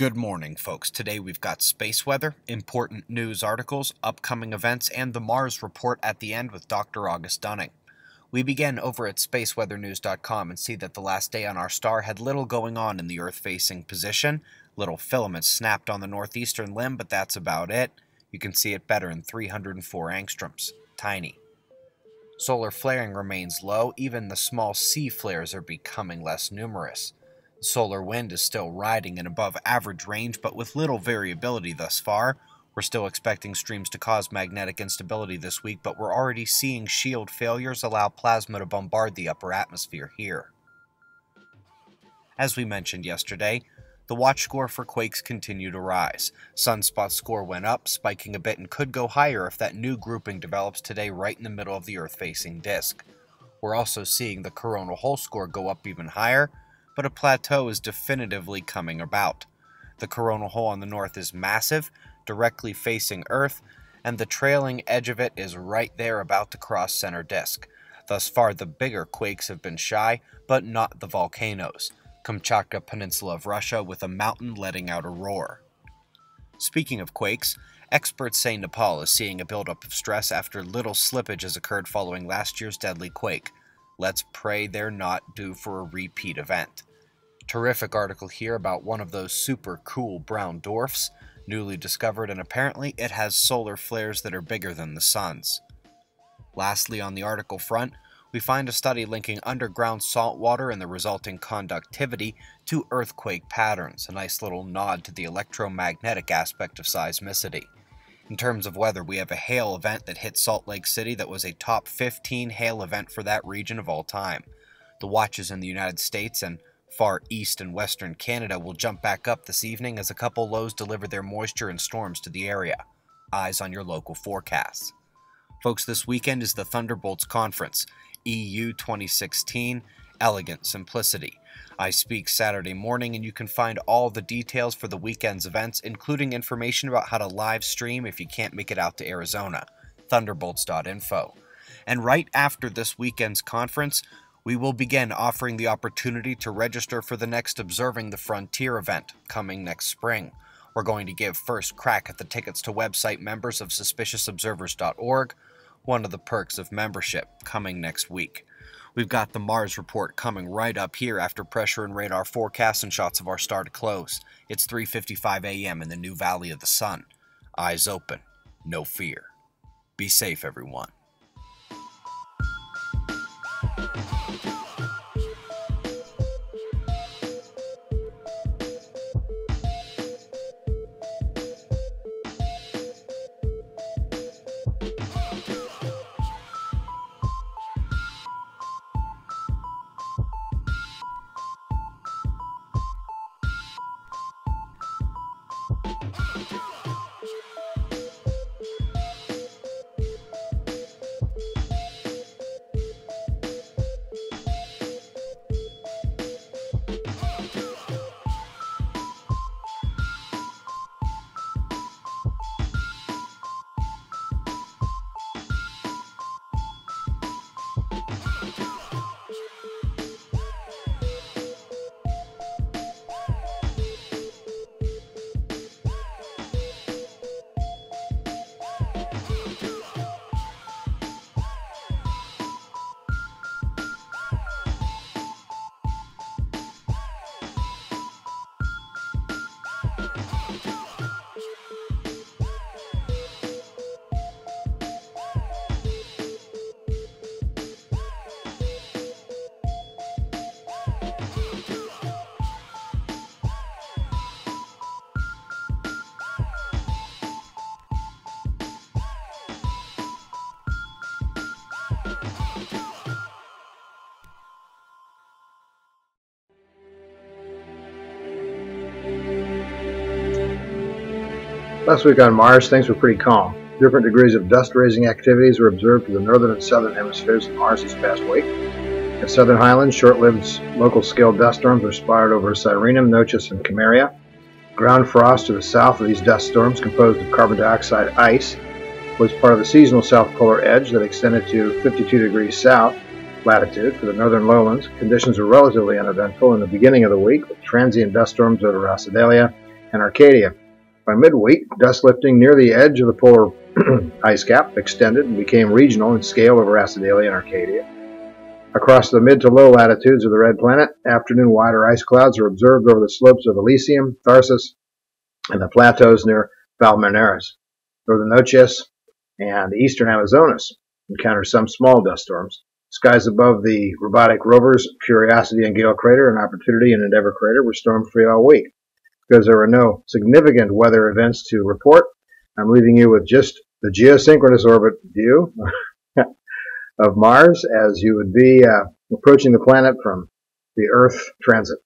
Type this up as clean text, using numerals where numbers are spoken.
Good morning, folks. Today we've got space weather, important news articles, upcoming events, and the Mars report at the end with Dr. August Dunning. We begin over at spaceweathernews.com and see that the last day on our star had little going on in the Earth-facing position. Little filaments snapped on the northeastern limb, but that's about it. You can see it better in 304 angstroms. Tiny. Solar flaring remains low. Even the small C flares are becoming less numerous. The solar wind is still riding an above-average range, but with little variability thus far. We're still expecting streams to cause magnetic instability this week, but we're already seeing shield failures allow plasma to bombard the upper atmosphere here. As we mentioned yesterday, the watch score for quakes continue to rise. Sunspot score went up, spiking a bit, and could go higher if that new grouping develops today right in the middle of the Earth-facing disk. We're also seeing the coronal hole score go up even higher, but a plateau is definitively coming about. The coronal hole on the north is massive, directly facing Earth, and the trailing edge of it is right there about to cross center disk. Thus far, the bigger quakes have been shy, but not the volcanoes. Kamchatka Peninsula of Russia with a mountain letting out a roar. Speaking of quakes, experts say Nepal is seeing a buildup of stress after little slippage has occurred following last year's deadly quake. Let's pray they're not due for a repeat event. Terrific article here about one of those super cool brown dwarfs, newly discovered, and apparently it has solar flares that are bigger than the sun's. Lastly, on the article front, we find a study linking underground salt water and the resulting conductivity to earthquake patterns, a nice little nod to the electromagnetic aspect of seismicity. In terms of weather, we have a hail event that hit Salt Lake City that was a top 15 hail event for that region of all time. The watches in the United States and Far East and Western Canada will jump back up this evening as a couple lows deliver their moisture and storms to the area. Eyes on your local forecasts. Folks, this weekend is the Thunderbolts Conference, EU 2016, Elegant Simplicity. I speak Saturday morning, and you can find all the details for the weekend's events, including information about how to live stream if you can't make it out to Arizona. Thunderbolts.info. And right after this weekend's conference, we will begin offering the opportunity to register for the next Observing the Frontier event coming next spring. We're going to give first crack at the tickets to website members of SuspiciousObservers.org, one of the perks of membership, coming next week. We've got the Mars report coming right up here after pressure and radar forecasts and shots of our star to close. It's 3:55 a.m. in the new Valley of the Sun. Eyes open, no fear. Be safe, everyone. Last week on Mars, things were pretty calm. Different degrees of dust-raising activities were observed to the northern and southern hemispheres of Mars this past week. In southern highlands, short-lived local-scale dust storms were spotted over Sirenum, Notchus, and Chimeria. Ground frost to the south of these dust storms, composed of carbon dioxide ice, was part of the seasonal south polar edge that extended to 52 degrees south latitude for the northern lowlands. Conditions were relatively uneventful in the beginning of the week, with transient dust storms over Acidalia, and Arcadia. By midweek, dust lifting near the edge of the polar ice cap extended and became regional in scale over Acidalia and Arcadia. Across the mid to low latitudes of the Red Planet, afternoon wider ice clouds are observed over the slopes of Elysium, Tharsis, and the plateaus near Valles Marineris. Northern Notchus and the eastern Amazonas encounter some small dust storms. Skies above the robotic rovers Curiosity and Gale Crater and Opportunity and Endeavor Crater were storm-free all week. Because there were no significant weather events to report, I'm leaving you with just the geosynchronous orbit view of Mars as you would be approaching the planet from the Earth transit.